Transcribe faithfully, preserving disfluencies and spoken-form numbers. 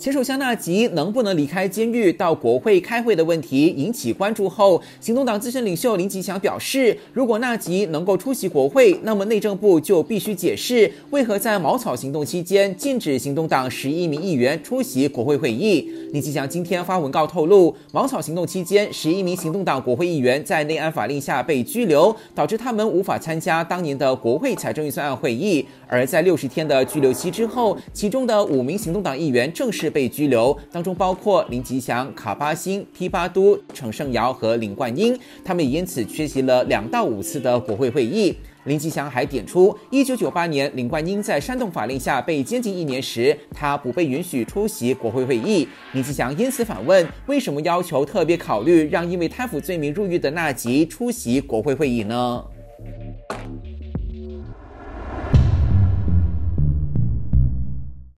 前首相纳吉能不能离开监狱到国会开会的问题引起关注后，行动党资深领袖林吉强表示，如果纳吉能够出席国会，那么内政部就必须解释为何在茅草行动期间禁止行动党十一名议员出席国会会议。林吉强今天发文告透露，茅草行动期间十一名行动党国会议员在内安法令下被拘留，导致他们无法参加当年的国会财政预算案会议。而在六十天的拘留期之后，其中的五名行动党议员正式被拘留，当中包括林吉祥、卡巴辛、批巴都、程胜尧和林冠英，他们也因此缺席了两到五次的国会会议。林吉祥还点出，一九九八年林冠英在煽动法令下被监禁一年时，他不被允许出席国会会议。林吉祥因此反问，为什么要求特别考虑让因为贪腐罪名入狱的纳吉出席国会会议呢？